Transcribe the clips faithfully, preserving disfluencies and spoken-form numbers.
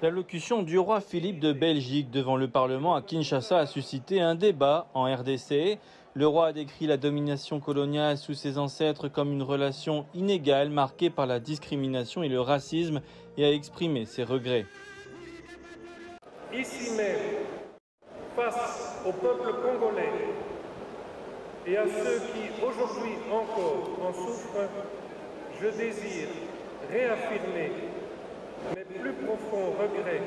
L'allocution du roi Philippe de Belgique devant le Parlement à Kinshasa a suscité un débat en R D C. Le roi a décrit la domination coloniale sous ses ancêtres comme une relation inégale marquée par la discrimination et le racisme et a exprimé ses regrets. Ici même, face au peuple congolais et à ceux qui aujourd'hui encore en souffrent, je désire réaffirmer mes plus profonds regrets.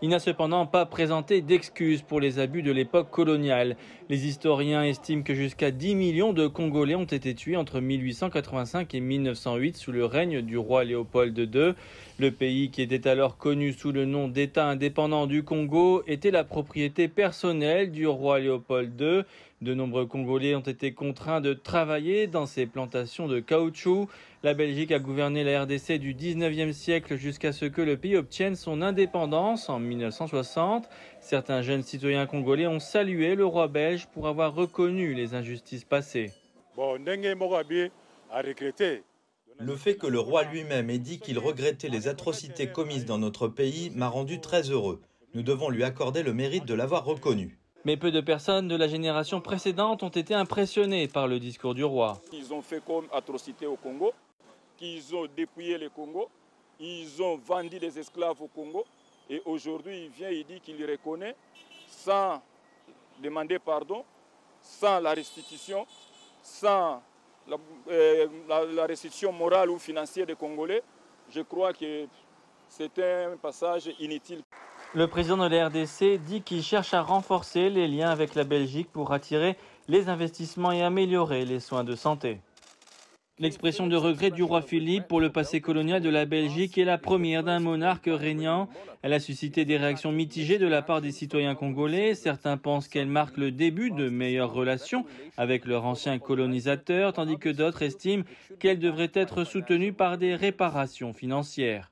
Il n'a cependant pas présenté d'excuses pour les abus de l'époque coloniale. Les historiens estiment que jusqu'à dix millions de Congolais ont été tués entre mille huit cent quatre-vingt-cinq et mille neuf cent huit sous le règne du roi Léopold deux. Le pays, qui était alors connu sous le nom d'État indépendant du Congo, était la propriété personnelle du roi Léopold deux. De nombreux Congolais ont été contraints de travailler dans ces plantations de caoutchouc. La Belgique a gouverné la R D C du dix-neuvième siècle jusqu'à ce que le pays obtienne son indépendance en mille neuf cent soixante. Certains jeunes citoyens congolais ont salué le roi belge pour avoir reconnu les injustices passées. Le fait que le roi lui-même ait dit qu'il regrettait les atrocités commises dans notre pays m'a rendu très heureux. Nous devons lui accorder le mérite de l'avoir reconnu. Mais peu de personnes de la génération précédente ont été impressionnées par le discours du roi. Ils ont fait comme atrocité au Congo, qu'ils ont dépouillé le Congo, ils ont vendu les esclaves au Congo, et aujourd'hui il vient et dit qu'il reconnaît sans demander pardon, sans la restitution, sans la, euh, la, la restitution morale ou financière des Congolais. Je crois que c'est un passage inutile. Le président de la R D C dit qu'il cherche à renforcer les liens avec la Belgique pour attirer les investissements et améliorer les soins de santé. L'expression de regret du roi Philippe pour le passé colonial de la Belgique est la première d'un monarque régnant. Elle a suscité des réactions mitigées de la part des citoyens congolais. Certains pensent qu'elle marque le début de meilleures relations avec leur ancien colonisateur, tandis que d'autres estiment qu'elle devrait être soutenue par des réparations financières.